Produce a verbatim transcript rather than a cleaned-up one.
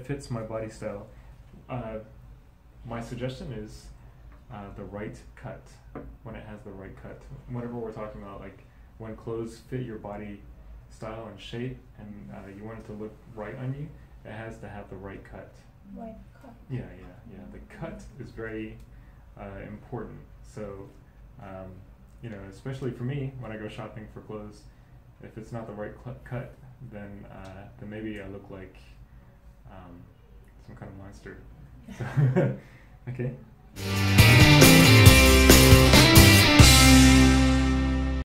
that fits my body style, uh, my suggestion is uh, the right cut, when it has the right cut. Whenever we're talking about, like, when clothes fit your body style and shape, and uh, you want it to look right on you, it has to have the right cut. Right cut. Yeah, yeah, yeah. The cut is very uh, important. So, um, you know, especially for me, when I go shopping for clothes, if it's not the right cut, then uh, then maybe I look like um, some kind of monster. So, okay.